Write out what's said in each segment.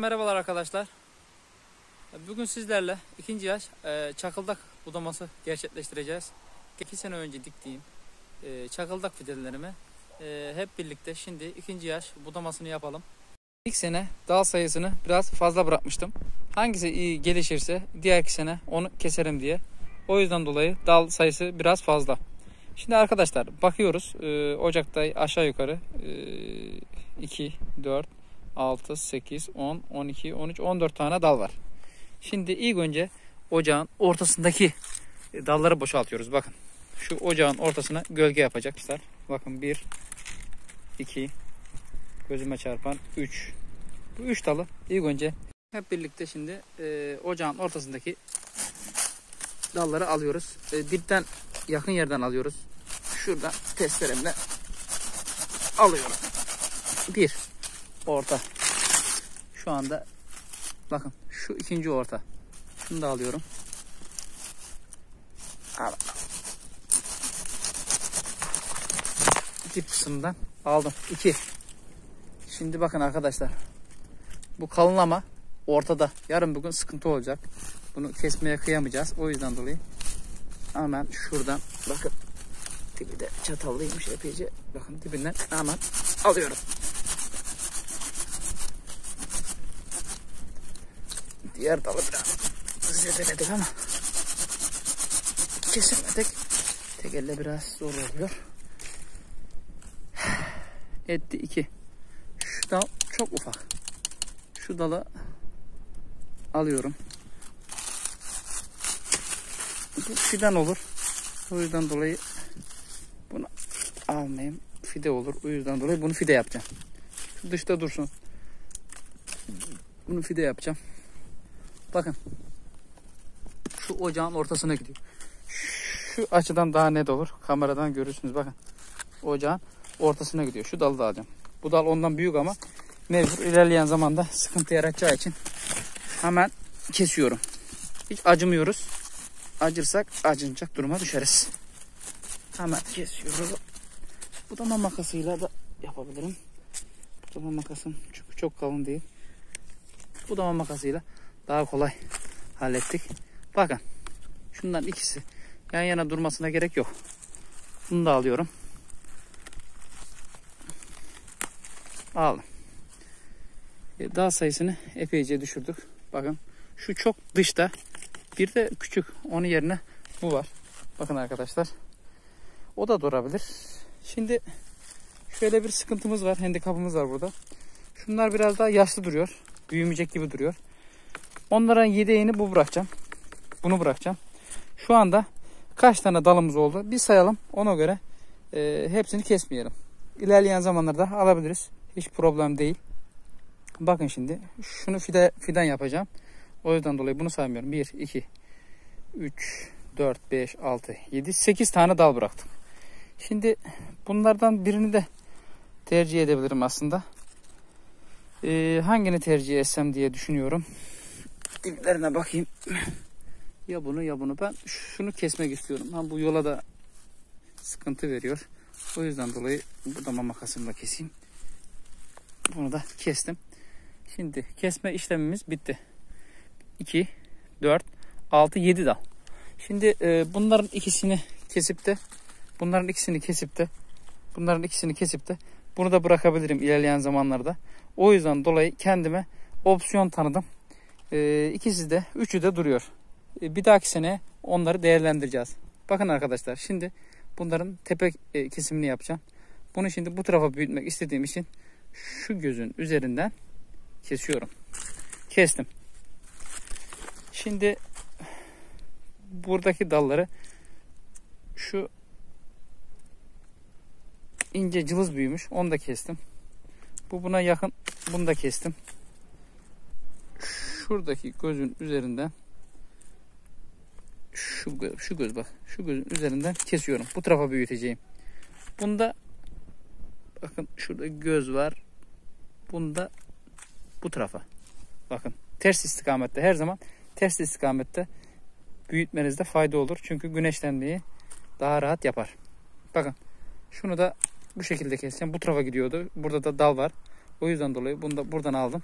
Merhabalar arkadaşlar. Bugün sizlerle ikinci yaş çakıldak budaması gerçekleştireceğiz. 2 sene önce diktiğim çakıldak fidelerimi hep birlikte şimdi ikinci yaş budamasını yapalım. İlk sene dal sayısını biraz fazla bırakmıştım. Hangisi iyi gelişirse diğer iki sene onu keserim diye. O yüzden dolayı dal sayısı biraz fazla. Şimdi arkadaşlar bakıyoruz. Ocak'ta aşağı yukarı 2, 4, 6, 8, 10, 12, 13, 14 tane dal var. Şimdi ilk önce ocağın ortasındaki dalları boşaltıyoruz. Bakın şu ocağın ortasına gölge yapacaklar. Bakın 1, 2, gözüme çarpan 3. Bu 3 dalı ilk önce hep birlikte şimdi ocağın ortasındaki dalları alıyoruz. Dipten yakın yerden alıyoruz. Şurada testeremle alıyorum. 1. Orta. Şu anda bakın şu ikinci orta. Şunu da alıyorum. Al. Dip kısmından aldım. 2. Şimdi bakın arkadaşlar. Bu kalınlama ortada. Yarın bugün sıkıntı olacak. Bunu kesmeye kıyamayacağız. O yüzden dolayı hemen şuradan bakın. Dibi de çatallıymış epeyce. Bakın dibinden hemen alıyorum. Diğer dalı biraz zedeledik ama kesemedik. Tek elle biraz zor oluyor. Etti 2. Şu dal çok ufak. Şu dalı alıyorum. Bu fidan olur. O yüzden dolayı bunu almayayım. Fide olur. O yüzden dolayı bunu fide yapacağım. Şu dışta dursun. Bunu fide yapacağım. Bakın. Şu ocağın ortasına gidiyor. Şu açıdan daha net olur. Kameradan görürsünüz. Bakın. Ocağın ortasına gidiyor. Şu dalı da alacağım. Bu dal ondan büyük ama mecbur ilerleyen zamanda sıkıntı yaratacağı için hemen kesiyorum. Hiç acımıyoruz. Acırsak acınacak duruma düşeriz. Hemen kesiyoruz. Budama makasıyla da yapabilirim. Budama makasım çünkü çok kalın değil. Budama makasıyla daha kolay hallettik. Bakın. Şundan ikisi yan yana durmasına gerek yok. Bunu da alıyorum. Aldım. Dal sayısını epeyce düşürdük. Bakın. Şu çok dışta. Bir de küçük. Onun yerine bu var. Bakın arkadaşlar. O da durabilir. Şimdi şöyle bir sıkıntımız var. Handikapımız var burada. Şunlar biraz daha yaşlı duruyor. Büyümeyecek gibi duruyor. Onların yedeğini bu bırakacağım. Bunu bırakacağım. Şu anda kaç tane dalımız oldu? Bir sayalım. Ona göre hepsini kesmeyelim. İlerleyen zamanlarda alabiliriz. Hiç problem değil. Bakın şimdi. Şunu fidan yapacağım. O yüzden dolayı bunu saymıyorum. 1, 2, 3, 4, 5, 6, 7, 8 tane dal bıraktım. Şimdi bunlardan birini de tercih edebilirim aslında. Hangini tercih etsem diye düşünüyorum. Diplerine bakayım. Ya bunu ya bunu. Ben şunu kesmek istiyorum. Ha, bu yola da sıkıntı veriyor. O yüzden dolayı budama makasımla keseyim. Bunu da kestim. Şimdi kesme işlemimiz bitti. 2, 4, 6, 7 dal. Şimdi bunların ikisini kesip de bunu da bırakabilirim ilerleyen zamanlarda. O yüzden dolayı kendime opsiyon tanıdım. İkisi de, üçü de duruyor. Bir dahaki sene onları değerlendireceğiz. Bakın arkadaşlar, şimdi bunların tepe kesimini yapacağım. Bunu şimdi bu tarafa büyütmek istediğim için şu gözün üzerinden kesiyorum. Kestim. Şimdi buradaki dalları şu ince cılız büyümüş. Onu da kestim. Bu buna yakın. Bunu da kestim. Şuradaki gözün üzerinden şu göz bak. Şu gözün üzerinden kesiyorum. Bu tarafa büyüteceğim. Bunda bakın şurada göz var. Bunda bu tarafa. Bakın ters istikamette, her zaman ters istikamette büyütmenizde fayda olur. Çünkü güneşlenmeyi daha rahat yapar. Bakın şunu da bu şekilde keseceğim. Bu tarafa gidiyordu. Burada da dal var. O yüzden dolayı bunu da buradan aldım.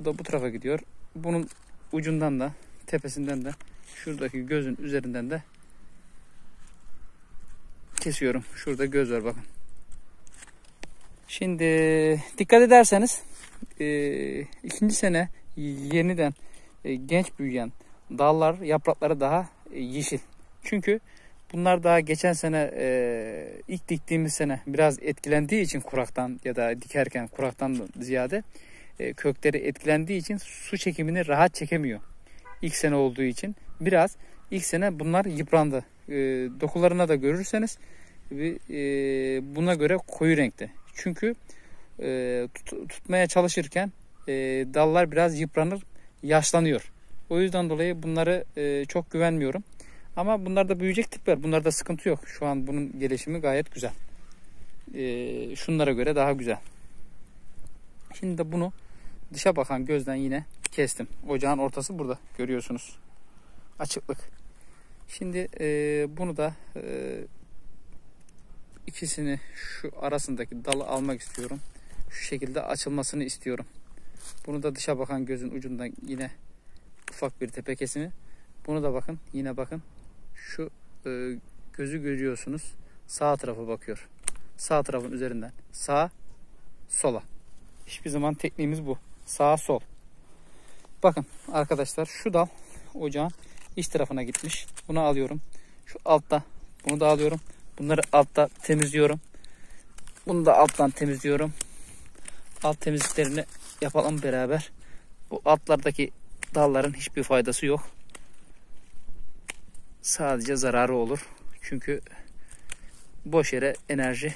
Bu da bu tarafa gidiyor. Bunun ucundan da, tepesinden de, şuradaki gözün üzerinden de kesiyorum. Şurada göz var bakın. Şimdi dikkat ederseniz ikinci sene yeniden genç büyüyen dallar, yaprakları daha yeşil. Çünkü bunlar daha geçen sene ilk diktiğimiz sene biraz etkilendiği için kuraktan ya da dikerken kuraktan ziyade kökleri etkilendiği için su çekimini rahat çekemiyor. İlk sene olduğu için biraz ilk sene bunlar yıprandı. Dokularına da görürseniz buna göre koyu renkte. Çünkü tutmaya çalışırken dallar biraz yıpranır, yaşlanıyor. O yüzden dolayı bunları çok güvenmiyorum. Ama bunlar da büyüyecek tipler. Bunlarda sıkıntı yok. Şu an bunun gelişimi gayet güzel. Şunlara göre daha güzel. Şimdi de bunu dışa bakan gözden yine kestim. Ocağın ortası burada görüyorsunuz. Açıklık. Şimdi bunu da ikisini şu arasındaki dalı almak istiyorum. Şu şekilde açılmasını istiyorum. Bunu da dışa bakan gözün ucundan yine ufak bir tepe kesimi. Bunu da bakın yine bakın. Şu gözü görüyorsunuz. Sağ tarafa bakıyor. Sağ tarafın üzerinden. Sağa sola. Hiçbir zaman tekniğimiz bu. Sağa sol. Bakın arkadaşlar şu dal ocağın iç tarafına gitmiş. Bunu alıyorum. Şu altta bunu da alıyorum. Bunları altta temizliyorum. Bunu da alttan temizliyorum. Alt temizliklerini yapalım beraber. Bu altlardaki dalların hiçbir faydası yok. Sadece zararı olur. Çünkü boş yere enerji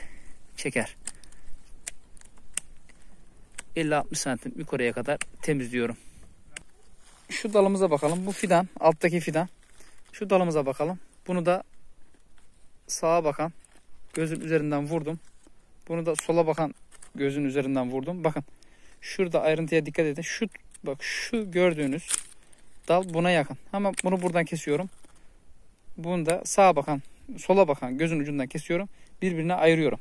çeker. 50-60 santim yukarıya kadar temizliyorum. Şu dalımıza bakalım. Bu fidan, alttaki fidan. Şu dalımıza bakalım. Bunu da sağa bakan gözün üzerinden vurdum. Bunu da sola bakan gözün üzerinden vurdum. Bakın. Şurada ayrıntıya dikkat edin. Şu bak şu gördüğünüz dal buna yakın. Ama bunu buradan kesiyorum. Bunu da sağa bakan, sola bakan gözün ucundan kesiyorum. Birbirine ayırıyorum.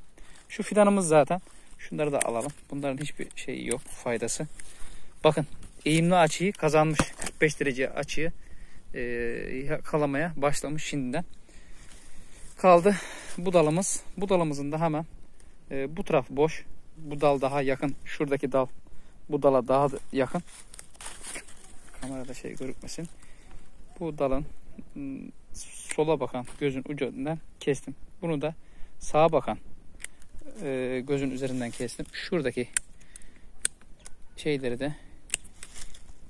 Şu fidanımız zaten. Şunları da alalım. Bunların hiçbir şeyi yok, faydası. Bakın eğimli açıyı kazanmış. 45 derece açıyı yakalamaya başlamış şimdiden. Kaldı bu dalımız. Bu dalımızın da hemen bu taraf boş. Bu dal daha yakın. Şuradaki dal bu dala daha da yakın. Kamerada şey görünmesin. Bu dalın sola bakan gözün ucundan kestim. Bunu da sağa bakan gözün üzerinden kestim. Şuradaki şeyleri de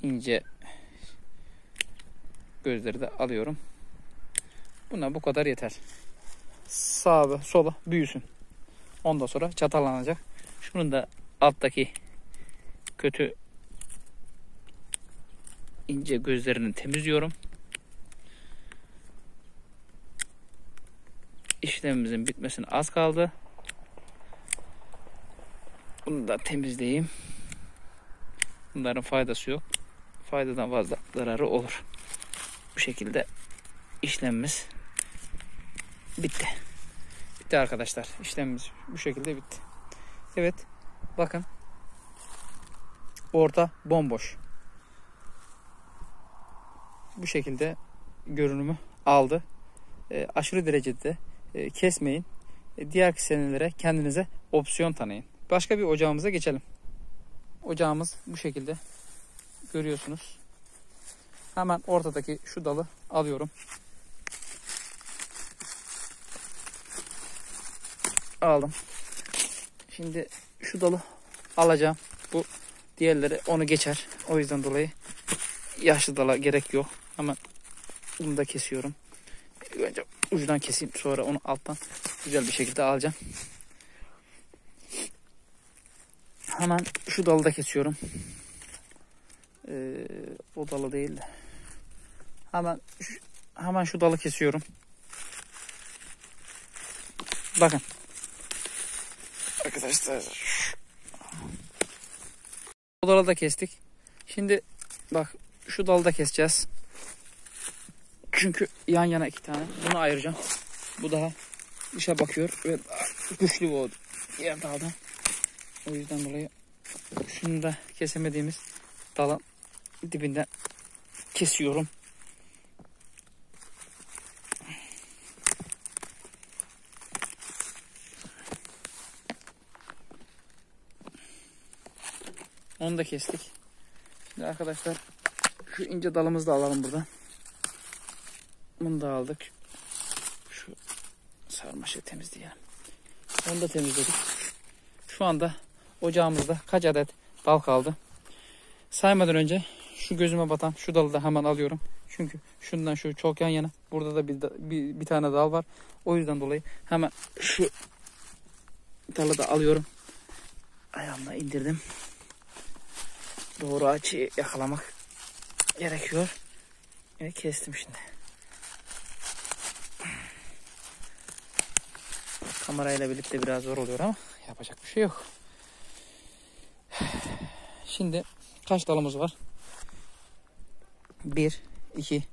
ince gözleri de alıyorum. Buna bu kadar yeter. Sağa ve sola büyüsün. Ondan sonra çatallanacak. Şunun da alttaki kötü ince gözlerini temizliyorum. İşlemimizin bitmesine az kaldı. Bunu da temizleyeyim. Bunların faydası yok. Faydadan fazla zararı olur. Bu şekilde işlemimiz bitti. Bitti arkadaşlar. İşlemimiz bu şekilde bitti. Evet. Bakın. Orta bomboş. Bu şekilde görünümü aldı. Aşırı derecede kesmeyin. Diğer senelere kendinize opsiyon tanıyın. Başka bir ocağımıza geçelim. Ocağımız bu şekilde. Görüyorsunuz. Hemen ortadaki şu dalı alıyorum. Aldım. Şimdi şu dalı alacağım. Bu diğerleri onu geçer. O yüzden dolayı yaşlı dala gerek yok. Hemen bunu da kesiyorum. Önce ucundan keseyim. Sonra onu alttan güzel bir şekilde alacağım. Hemen şu dalı da kesiyorum. O dalı değil de. Hemen şu dalı kesiyorum. Bakın. Arkadaşlar. O dalı da kestik. Şimdi bak şu dalı da keseceğiz. Çünkü yan yana iki tane. Bunu ayıracağım. Bu daha dışa bakıyor. Ve güçlü bu yer daha da. O yüzden dolayı şunu da kesemediğimiz dalın dibinden kesiyorum. Onu da kestik. Şimdi arkadaşlar şu ince dalımızı da alalım buradan. Bunu da aldık. Şu sarmaşığı temizleyelim. Onu da temizledik. Şu anda ocağımızda kaç adet dal kaldı? Saymadan önce şu gözüme batan şu dalı da hemen alıyorum. Çünkü şundan şu çok yan yana. Burada da bir tane dal var. O yüzden dolayı hemen şu dalı da alıyorum. Ayağımla indirdim. Doğru açıyı yakalamak gerekiyor. Ve kestim şimdi. Kamerayla birlikte biraz zor oluyor ama yapacak bir şey yok. Şimdi kaç dalımız var? 1, 2,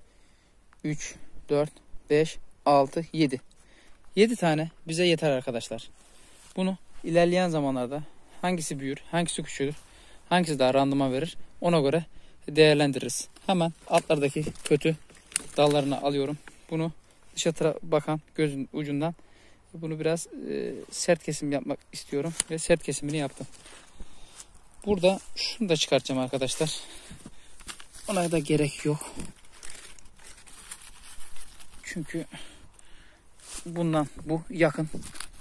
3, 4, 5, 6, 7. 7 tane bize yeter arkadaşlar. Bunu ilerleyen zamanlarda hangisi büyür, hangisi küçülür, hangisi daha randıman verir ona göre değerlendiririz. Hemen altlardaki kötü dallarını alıyorum. Bunu dışarı bakan gözün ucundan bunu biraz sert kesim yapmak istiyorum ve sert kesimini yaptım. Burada şunu da çıkartacağım arkadaşlar. Ona da gerek yok. Çünkü bundan bu yakın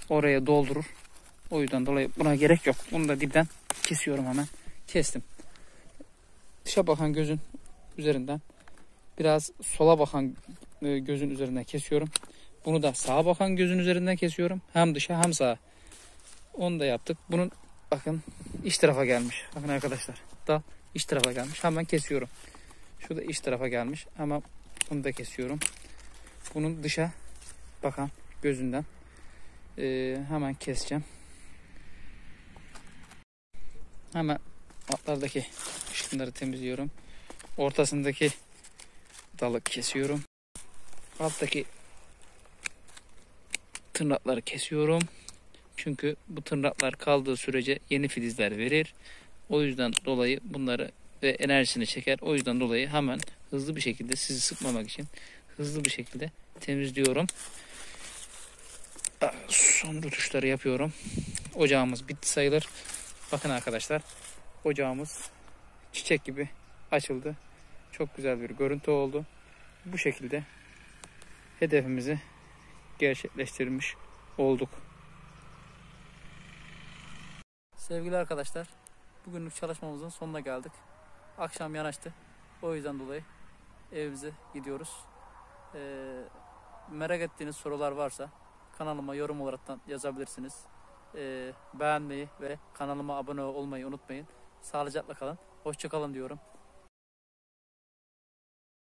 oraya doldurur. O yüzden dolayı buna gerek yok. Bunu da dipten kesiyorum hemen. Kestim. Dışa bakan gözün üzerinden biraz sola bakan gözün üzerinden kesiyorum. Bunu da sağa bakan gözün üzerinden kesiyorum. Hem dışa hem sağa. Onu da yaptık. Bunun bakın iç tarafa gelmiş. Bakın arkadaşlar. Dal iç tarafa gelmiş. Hemen kesiyorum. Şurada iç tarafa gelmiş. Hemen bunu da kesiyorum. Bunun dışa bakan gözünden hemen keseceğim. Hemen altlardaki şunları temizliyorum. Ortasındaki dalı kesiyorum. Alttaki tırnakları kesiyorum. Çünkü bu tırnaklar kaldığı sürece yeni filizler verir. O yüzden dolayı bunları ve enerjisini çeker. O yüzden dolayı hemen hızlı bir şekilde sizi sıkmamak için hızlı bir şekilde temizliyorum. Son rötuşları yapıyorum. Ocağımız bitti sayılır. Bakın arkadaşlar ocağımız çiçek gibi açıldı. Çok güzel bir görüntü oldu. Bu şekilde hedefimizi gerçekleştirmiş olduk. Sevgili arkadaşlar, bugünlük çalışmamızın sonuna geldik. Akşam yanaştı. O yüzden dolayı evimize gidiyoruz. Merak ettiğiniz sorular varsa kanalıma yorum olaraktan yazabilirsiniz. Beğenmeyi ve kanalıma abone olmayı unutmayın. Sağlıcakla kalın. Hoşça kalın diyorum.